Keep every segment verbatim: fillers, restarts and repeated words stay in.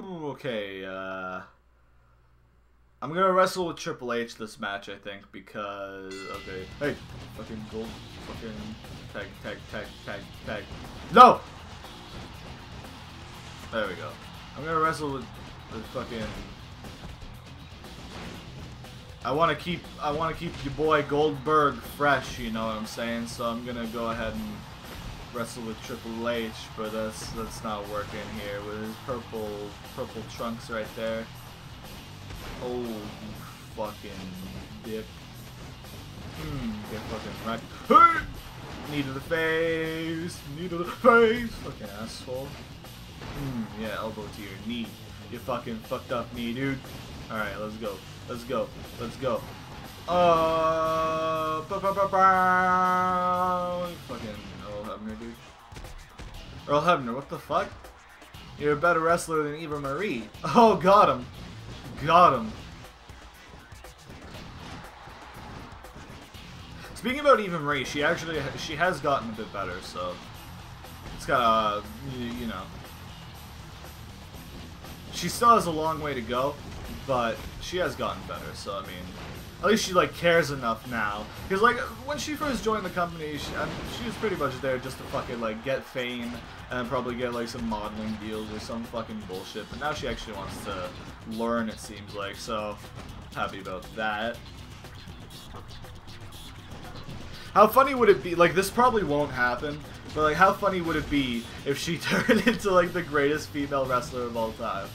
Okay, uh... I'm gonna wrestle with Triple H this match, I think, because... Okay. Hey! Fucking gold... Fucking... Tag, tag, tag, tag, tag. No! There we go. I'm gonna wrestle with the fucking... I wanna keep... I wanna keep your boy Goldberg fresh, you know what I'm saying? So I'm gonna go ahead and... wrestle with Triple H, but that's that's not working here with his purple purple trunks right there. Oh, you fucking dip. Hmm, get fucking right. Hey! Knee to the face, knee to the face. Fucking asshole. Hmm, yeah, elbow to your knee. You fucking fucked up knee, dude. All right, let's go, let's go, let's go. Uh, ba ba ba ba. Fucking. Dude. Earl Hebner, what the fuck? You're a better wrestler than Eva Marie. Oh, got him. Got him. Speaking about Eva Marie, she actually she has gotten a bit better, so it's got uh, you, you know. She still has a long way to go, but she has gotten better, so I mean, at least she, like, cares enough now. Because, like, when she first joined the company, she, I mean, she was pretty much there just to fucking, like, get fame and probably get, like, some modeling deals or some fucking bullshit. But now she actually wants to learn, it seems like, so happy about that. How funny would it be, like, this probably won't happen, but, like, how funny would it be if she turned into, like, the greatest female wrestler of all time?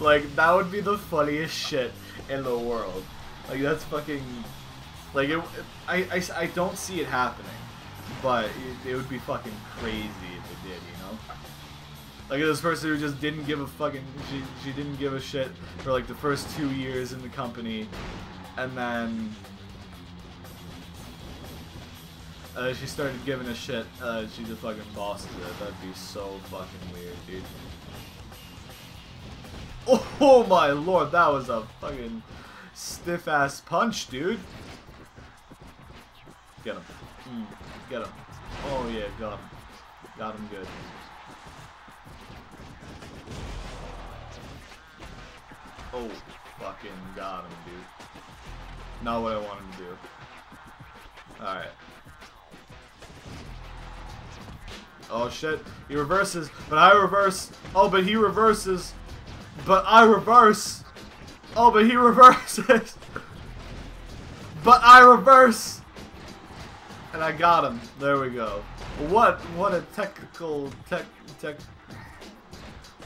Like, that would be the funniest shit in the world. Like, that's fucking, like, it, I, I, I don't see it happening, but it, it would be fucking crazy if it did, you know? Like, this person who just didn't give a fucking, she, she didn't give a shit for, like, the first two years in the company, and then uh, she started giving a shit, uh, she just fucking bosses it. That'd be so fucking weird, dude. Oh my lord, that was a fucking... stiff ass punch, dude. Get him. Mm, get him. Oh yeah, got him. Got him good. Oh, fucking got him, dude. Not what I wanted to do. Alright. Oh shit. He reverses, but I reverse. Oh, but he reverses. But I reverse. Oh, but he reverses. But I reverse. And I got him. There we go. What? What a technical tech tech.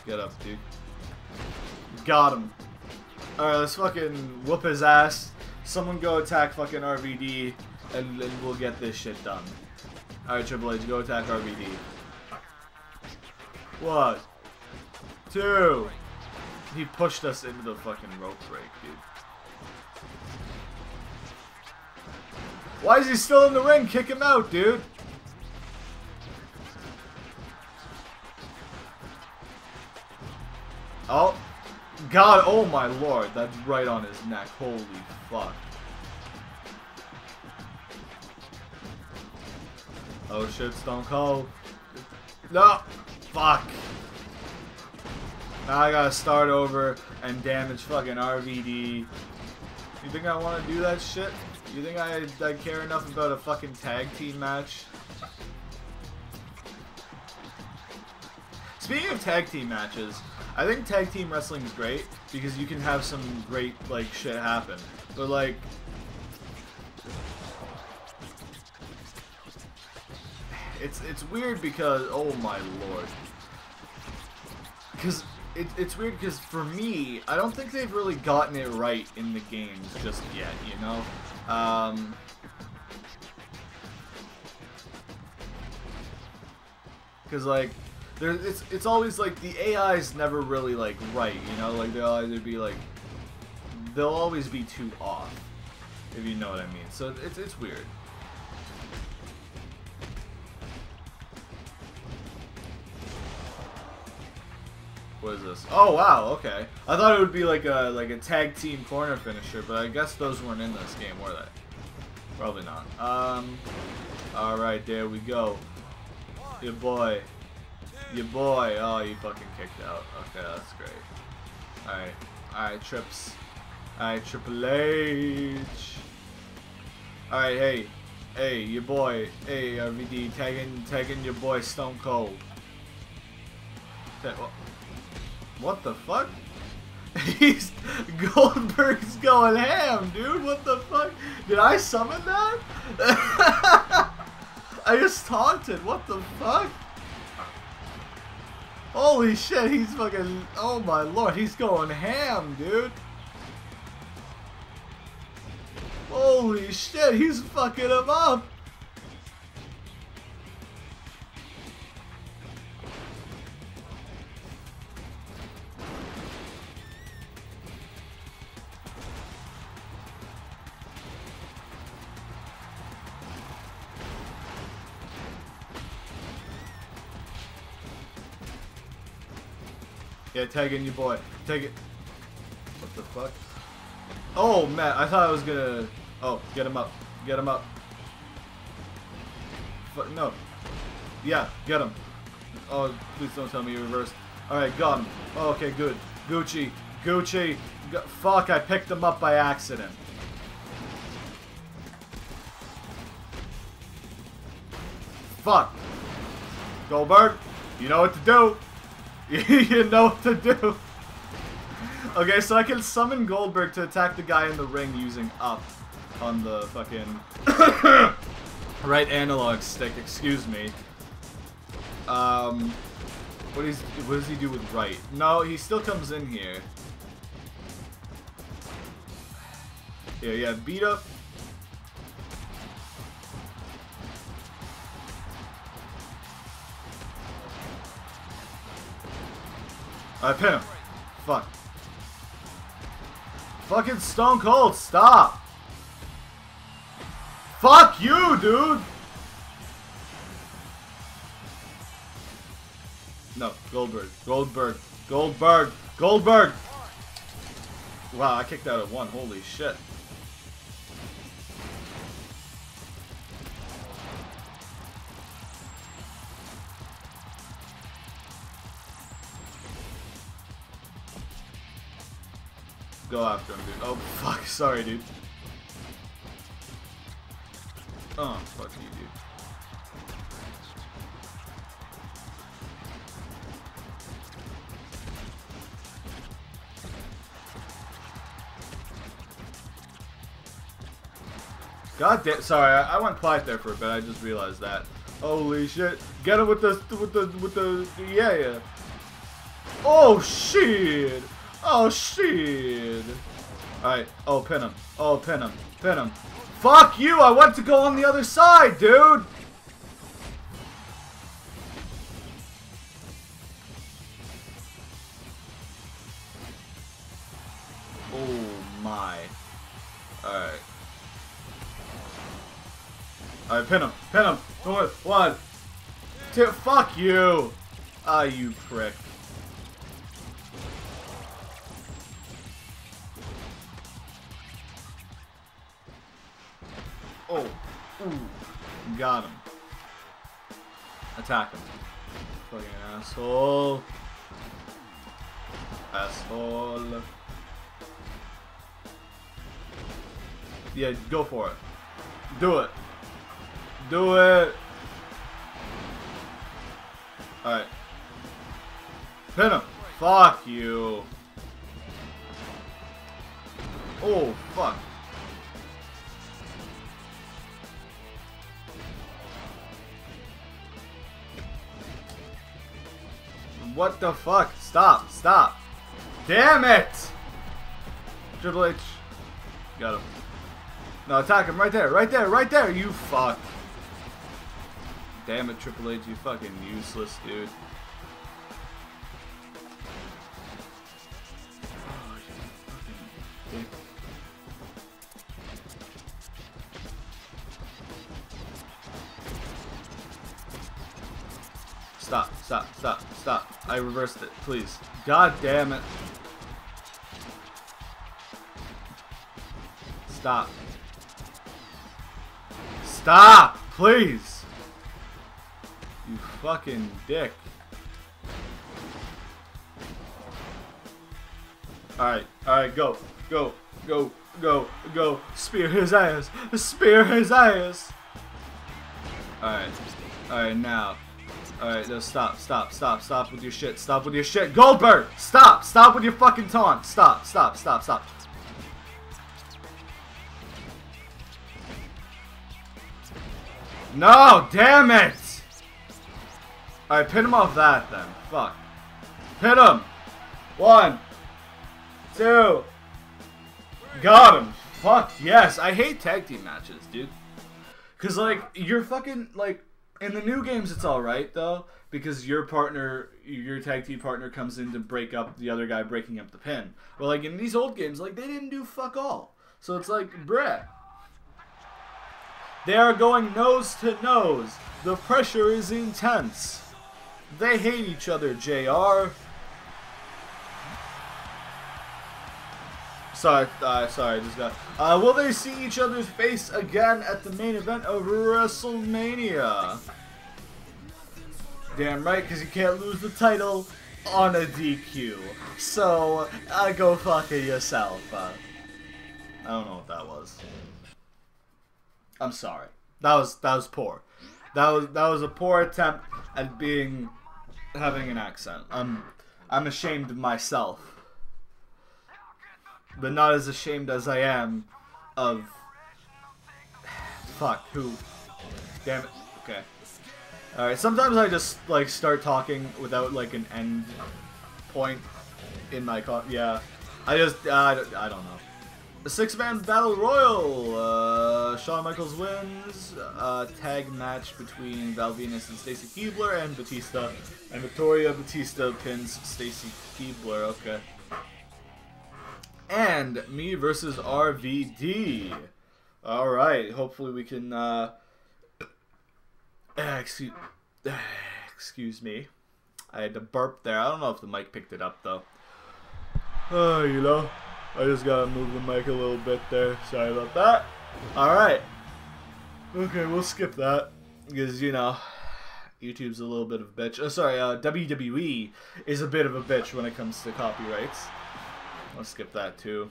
Get up, dude. Got him. All right, let's fucking whoop his ass. Someone go attack fucking R V D, and then we'll get this shit done. All right, Triple H, go attack R V D. One, two. He pushed us into the fucking rope break, dude. Why is he still in the ring? Kick him out, dude. Oh. God, oh my lord. That's right on his neck. Holy fuck. Oh shit, Stone Cold. No. Fuck. Now I gotta start over and damage fucking R V D. You think I wanna do that shit? You think I, I care enough about a fucking tag team match? Speaking of tag team matches, I think tag team wrestling is great because you can have some great, like, shit happen. But, like... It's, it's weird because... Oh my lord. Because... It, it's weird because for me, I don't think they've really gotten it right in the games just yet, you know? Um, because, like, there, it's, it's always, like, the A I's never really, like, right, you know? Like, they'll either be, like, they'll always be too off, if you know what I mean. So it's, it's weird. What is this? Oh wow, okay. I thought it would be like a like a tag team corner finisher, but I guess those weren't in this game, were they? Probably not. Um. All right, there we go. Your boy, Your boy. Oh, you fucking kicked out. Okay, that's great. Alright. Alright, Trips. Alright, Triple H. Alright, hey. Hey, your boy. Hey, R V D. Tagging, tagging your boy Stone Cold. What the fuck? He's Goldberg's going ham, dude. What the fuck? Did I summon that? I just taunted. What the fuck? Holy shit, he's fucking. Oh my lord, he's going ham, dude. Holy shit, he's fucking him up. Yeah, tag in your boy. Take it. What the fuck? Oh, Matt, I thought I was gonna. Oh, get him up. Get him up. Fuck, no. Yeah, get him. Oh, please don't tell me you reversed. Alright, got him. Oh, okay, good. Gucci. Gucci. Gu fuck, I picked him up by accident. Fuck. Goldberg, you know what to do. You know what to do. Okay, so I can summon Goldberg to attack the guy in the ring using up on the fucking right analog stick. Excuse me. Um, what is what does he do with right? No, he still comes in here. Yeah, yeah, beat up. I pin him. Fuck. Fucking Stone Cold, stop. Fuck you, dude. No, Goldberg. Goldberg. Goldberg. Goldberg. Wow, I kicked out at one. Holy shit. Go after him, dude. Oh, fuck. Sorry, dude. Oh, fuck you, dude. God damn. Sorry, I, I went quiet there for a bit. I just realized that. Holy shit. Get him with the, with the, with the, yeah, yeah. Oh, shit. Oh shit! Alright, oh pin him. Oh pin him. Pin him. Fuck you! I want to go on the other side, dude! Oh my. Alright. Alright, pin him. Pin him. North. One. Two. Fuck you! Ah, you prick. Oh, ooh, got him. Attack him. Fucking asshole. Asshole. Yeah, go for it. Do it. Do it. Alright. Pin him. Fuck you. Oh, fuck. What the fuck? Stop! Stop! Damn it! Triple H. Got him. No, attack him right there! Right there! Right there! You fuck! Damn it, Triple H, you fucking useless, dude. Oh, you fucking dick. Stop, stop, stop, stop. I reversed it, please. God damn it. Stop. Stop, please. You fucking dick. Alright, alright, go, go, go, go, go. Spear his ass, spear his ass. Alright, alright, now. Alright, no, stop, stop, stop, stop with your shit, stop with your shit. Goldberg, stop, stop with your fucking taunt. Stop, stop, stop, stop. No, damn it. Alright, pin him off that then. Fuck. Hit him. One. Two. Got him. Fuck yes. I hate tag team matches, dude. Because, like, you're fucking, like, in the new games it's alright, though. Because your partner, your tag team partner comes in to break up the other guy breaking up the pin. But, like, in these old games, like, they didn't do fuck all. So it's like, bruh. They are going nose to nose. The pressure is intense. They hate each other, J R. Sorry, uh, sorry, just got. Uh, will they see each other's face again at the main event of WrestleMania? Damn right, because you can't lose the title on a D Q. So, uh, go fuck it yourself. Uh, I don't know what that was. I'm sorry. That was that was poor. That was that was a poor attempt at being having an accent. I'm I'm ashamed of myself, but not as ashamed as I am of fuck who. Damn it. Okay. All right. Sometimes I just like start talking without like an end point in my co yeah. I just uh, I, don't, I don't know. The six-man battle royal. Uh, Shawn Michaels wins. Uh, tag match between Val Venis and Stacey Keebler and Batista. And Victoria Batista pins Stacey Keebler. Okay. And me versus R V D. All right. Hopefully we can. Uh, excuse. Excuse me. I had to burp there. I don't know if the mic picked it up though. Oh, you know. I just gotta move the mic a little bit there. Sorry about that. Alright. Okay, we'll skip that. Because, you know, YouTube's a little bit of a bitch. Oh, sorry, uh, W W E is a bit of a bitch when it comes to copyrights. I'll skip that too.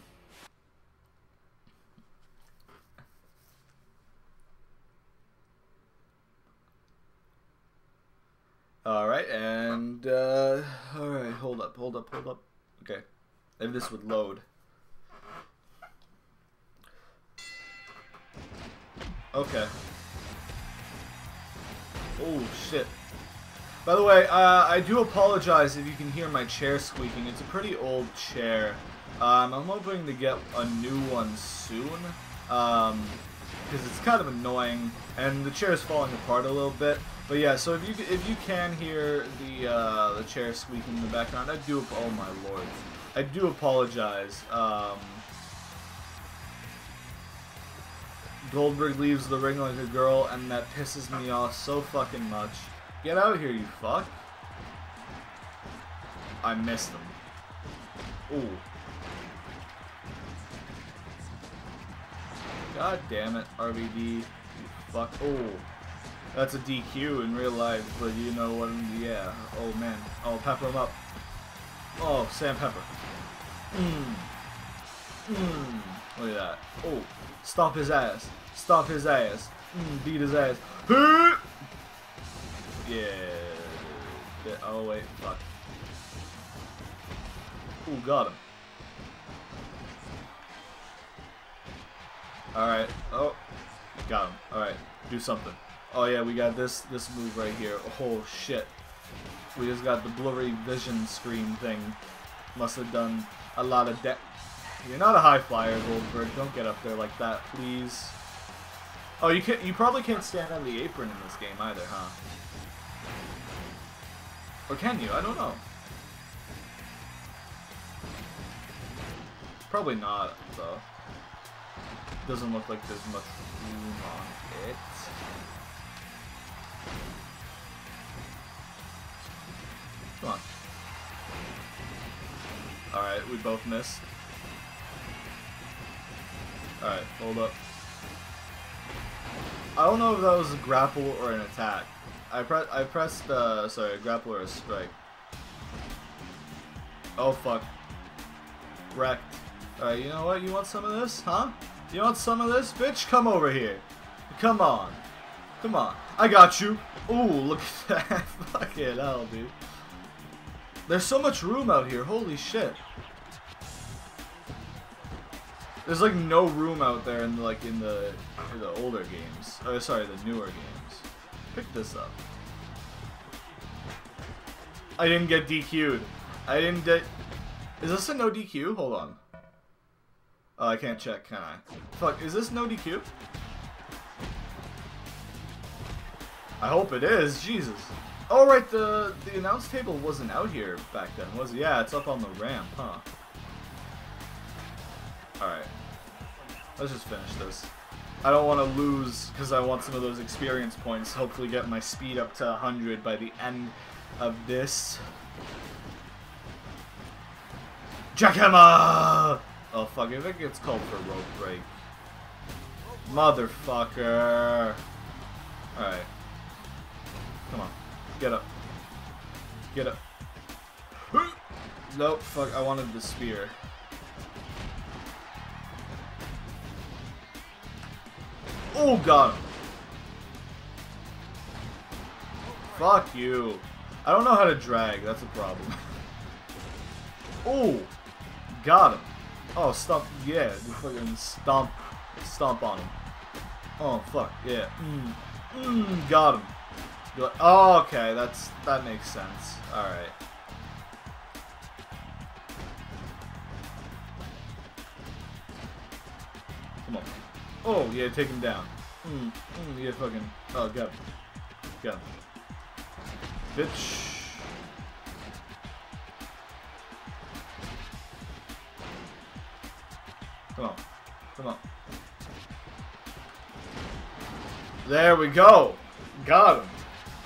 Alright, and, uh, alright, hold up, hold up, hold up. Okay. If this would load. Okay. Oh shit. By the way, uh, I do apologize if you can hear my chair squeaking. It's a pretty old chair. Um, I'm hoping to get a new one soon. Um, because it's kind of annoying, and the chair is falling apart a little bit. But yeah, so if you if you can hear the uh, the chair squeaking in the background, I do. Oh my lord, I do apologize. Um. Goldberg leaves the ring like a girl, and that pisses me off so fucking much. Get out of here, you fuck. I missed him. Ooh. God damn it, R V D. You fuck. Oh. That's a D Q in real life, but you know what? Yeah. Oh, man. Oh, pepper him up. Oh, Sam Pepper. Mmm. Mmm. Look at that. Oh. Stomp his ass. Stomp his ass. Mm, beat his ass. Yeah. Oh, wait. Fuck. Ooh, got him. Alright. Oh. Got him. Alright. Do something. Oh, yeah. We got this, this move right here. Oh, shit. We just got the blurry vision screen thing. Must have done a lot of de- You're not a high flyer, Goldberg. Don't get up there like that, please. Oh, you can't. You probably can't stand on the apron in this game either, huh? Or can you? I don't know. Probably not, though. Doesn't look like there's much room on it. Come on. All right, we both missed. Alright, hold up. I don't know if that was a grapple or an attack. I press I pressed uh sorry, a grapple or a strike. Oh fuck. wrecked. Alright, you know what? You want some of this, huh? You want some of this, bitch? Come over here. Come on. Come on. I got you. Ooh, look at that. Fucking hell, dude. There's so much room out here. Holy shit. There's like no room out there in like in the in the older games. Oh, sorry, the newer games. Pick this up. I didn't get D Q'd. I didn't get. Is this a no D Q? Hold on. Oh, I can't check, can I? Fuck, is this no D Q? I hope it is. Jesus. Oh right, the the announce table wasn't out here back then, was it? Yeah, it's up on the ramp, huh? Alright, let's just finish this. I don't want to lose because I want some of those experience points. Hopefully get my speed up to one hundred by the end of this. Jackhammer! Oh fuck, if it gets called for rope break. Motherfucker! Alright. Come on, get up. Get up. Nope, fuck, I wanted the spear. Oh god! Fuck you! I don't know how to drag. That's a problem. Oh, got him! Oh, stomp! Yeah, just fucking stomp, stomp on him. Oh fuck yeah! Mm, mm, got him. Oh, okay, that's that makes sense. All right. Come on. Oh, yeah, take him down. Mm, mm, yeah, fucking... Oh, got him. Got him. Bitch. Come on. Come on. There we go! Got him!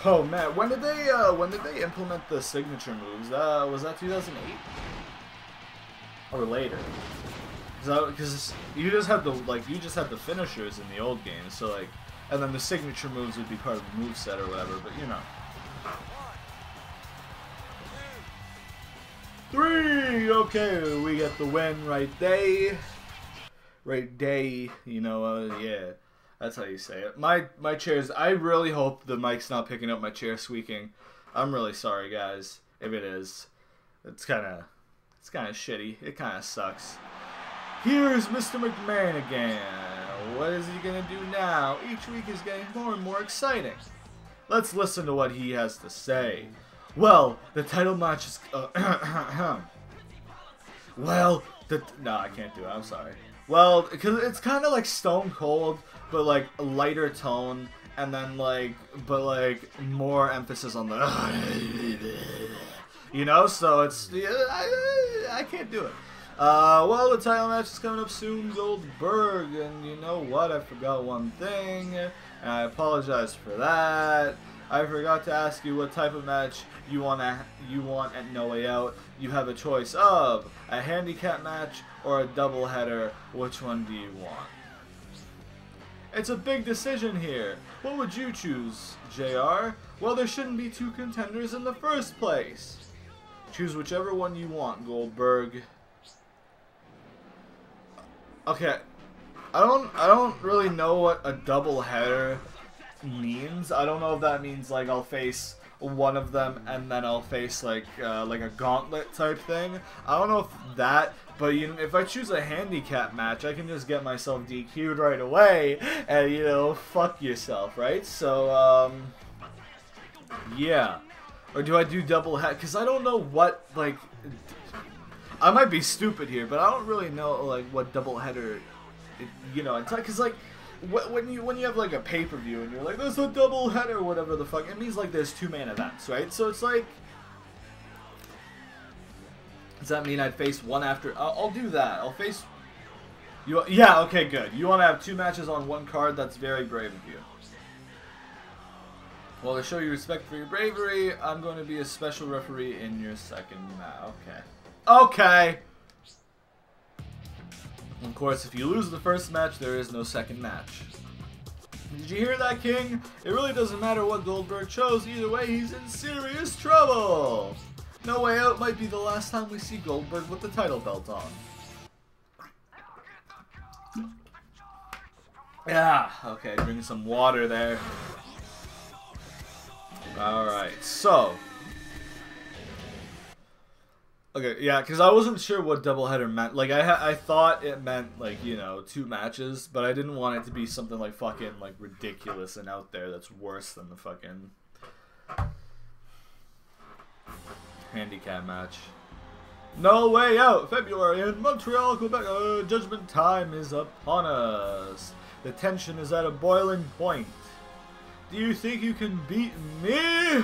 Oh, man. When did they, uh, when did they implement the signature moves? Uh, was that two thousand eight? Or later? Because you just had the like you just had the finishers in the old games, so like, and then the signature moves would be part of the moveset or whatever. But you know, three. Okay, we get the win right there. Right there. You know, uh, yeah, that's how you say it. My my chairs. I really hope the mic's not picking up my chair squeaking. I'm really sorry, guys. If it is, it's kind of it's kind of shitty. It kind of sucks. Here's Mister McMahon again. What is he gonna do now? Each week is getting more and more exciting. Let's listen to what he has to say. Well, the title match is... Uh, well, the... No, I can't do it. I'm sorry. Well, because it's kind of like Stone Cold, but like a lighter tone, and then like... But like more emphasis on the... You know? So it's... I, I can't do it. Uh, well, the title match is coming up soon, Goldberg, and you know what, I forgot one thing, and I apologize for that. I forgot to ask you what type of match you want to, you want at No Way Out. You have a choice of a handicap match or a doubleheader. Which one do you want? It's a big decision here. What would you choose, J R? Well, there shouldn't be two contenders in the first place. Choose whichever one you want, Goldberg. Okay, I don't I don't really know what a double header means. I don't know if that means like I'll face one of them and then I'll face like uh, like a gauntlet type thing. I don't know if that, but you know, if I choose a handicap match, I can just get myself D Q'd right away, and you know, fuck yourself, right? So um, yeah, or do I do double head? Because I don't know what like. I might be stupid here, but I don't really know like what doubleheader, you know, because like when you when you have like a pay-per-view and you're like there's a doubleheader, whatever the fuck, it means like there's two main events, right? So it's like, does that mean I'd face one after? I'll, I'll do that. I'll face you. Yeah. Okay. Good. You want to have two matches on one card? That's very brave of you. Well, to show you respect for your bravery, I'm going to be a special referee in your second match. Okay. Okay. Of course, if you lose the first match, there is no second match. Did you hear that, King? It really doesn't matter what Goldberg chose. Either way, he's in serious trouble. No Way Out might be the last time we see Goldberg with the title belt on. Yeah, okay, bring some water there. Alright, so. Okay, yeah, because I wasn't sure what doubleheader meant. Like, I ha I thought it meant, like, you know, two matches, but I didn't want it to be something, like, fucking, like, ridiculous and out there that's worse than the fucking handicap match. No Way Out, February in Montreal, Quebec. Uh, judgment time is upon us. The tension is at a boiling point. Do you think you can beat me?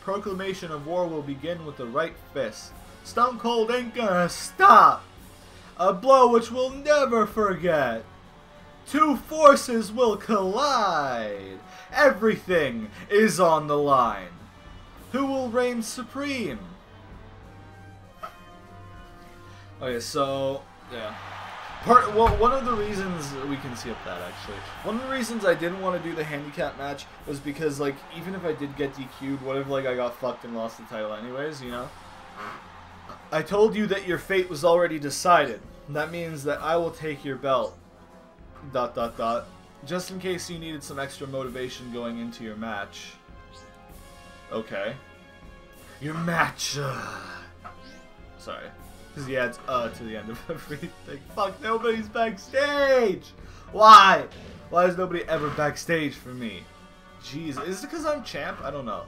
Proclamation of war will begin with the right fist. Stone Cold ain't gonna stop. A blow which we'll never forget. Two forces will collide. Everything is on the line. Who will reign supreme? Okay, so, yeah. Part, well, one of the reasons we can skip that, actually. One of the reasons I didn't want to do the handicap match was because, like, even if I did get D Q'd, what if, like, I got fucked and lost the title anyways, you know? I told you that your fate was already decided. That means that I will take your belt. Dot, dot, dot. Just in case you needed some extra motivation going into your match. Okay. Your match. Sorry. Because he adds uh to the end of everything. Fuck, nobody's backstage! Why? Why is nobody ever backstage for me? Jeez, is it because I'm champ? I don't know.